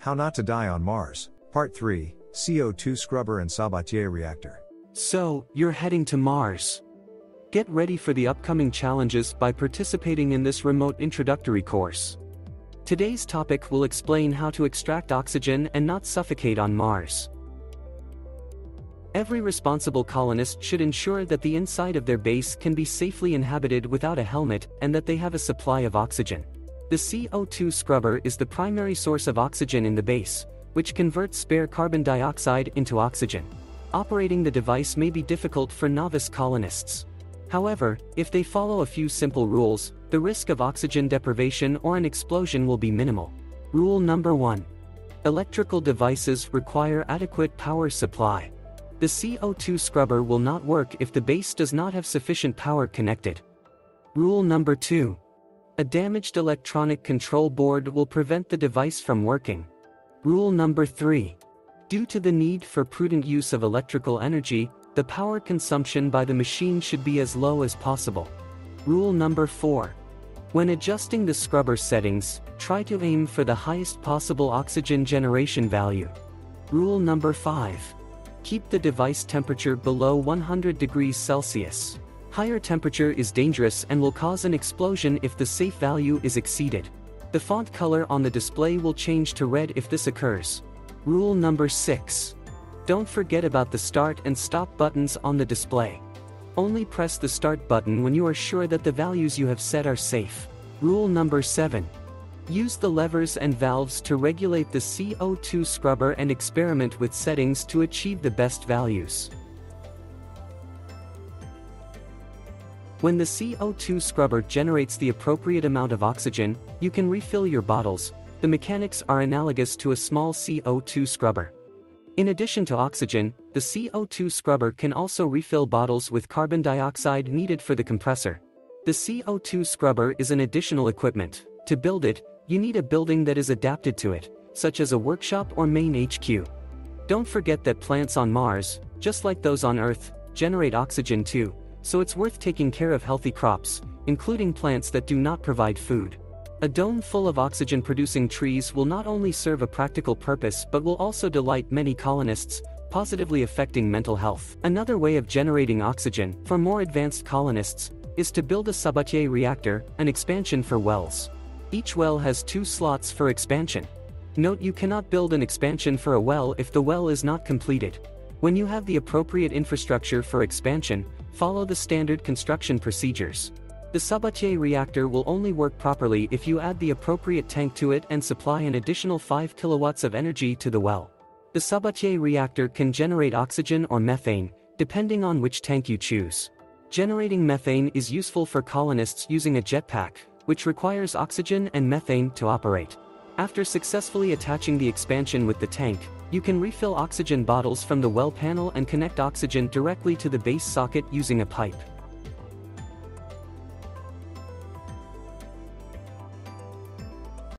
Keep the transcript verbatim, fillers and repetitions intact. How Not to Die on Mars, Part three, C O two Scrubber and Sabatier Reactor. So, you're heading to Mars. Get ready for the upcoming challenges by participating in this remote introductory course. Today's topic will explain how to extract oxygen and not suffocate on Mars. Every responsible colonist should ensure that the inside of their base can be safely inhabited without a helmet and that they have a supply of oxygen. The C O two scrubber is the primary source of oxygen in the base, which converts spare carbon dioxide into oxygen. Operating the device may be difficult for novice colonists. However, if they follow a few simple rules, the risk of oxygen deprivation or an explosion will be minimal. Rule number one. Electrical devices require adequate power supply. The C O two scrubber will not work if the base does not have sufficient power connected. Rule number two. A damaged electronic control board will prevent the device from working. Rule number three. Due to the need for prudent use of electrical energy, the power consumption by the machine should be as low as possible. Rule number four. When adjusting the scrubber settings, try to aim for the highest possible oxygen generation value. Rule number five. Keep the device temperature below one hundred degrees Celsius. Higher temperature is dangerous and will cause an explosion if the safe value is exceeded. The font color on the display will change to red if this occurs. Rule number six. Don't forget about the start and stop buttons on the display. Only press the start button when you are sure that the values you have set are safe. Rule number seven. Use the levers and valves to regulate the C O two scrubber and experiment with settings to achieve the best values. When the C O two scrubber generates the appropriate amount of oxygen, you can refill your bottles. The mechanics are analogous to a small C O two scrubber. In addition to oxygen, the C O two scrubber can also refill bottles with carbon dioxide needed for the compressor. The C O two scrubber is an additional equipment. To build it, you need a building that is adapted to it, such as a workshop or main H Q. Don't forget that plants on Mars, just like those on Earth, generate oxygen too, so it's worth taking care of healthy crops, including plants that do not provide food. A dome full of oxygen-producing trees will not only serve a practical purpose but will also delight many colonists, positively affecting mental health. Another way of generating oxygen, for more advanced colonists, is to build a Sabatier reactor, an expansion for wells. Each well has two slots for expansion. Note, you cannot build an expansion for a well if the well is not completed. When you have the appropriate infrastructure for expansion, follow the standard construction procedures. The Sabatier reactor will only work properly if you add the appropriate tank to it and supply an additional five kilowatts of energy to the well. The Sabatier reactor can generate oxygen or methane, depending on which tank you choose. Generating methane is useful for colonists using a jetpack, which requires oxygen and methane to operate. After successfully attaching the expansion with the tank, you can refill oxygen bottles from the well panel and connect oxygen directly to the base socket using a pipe.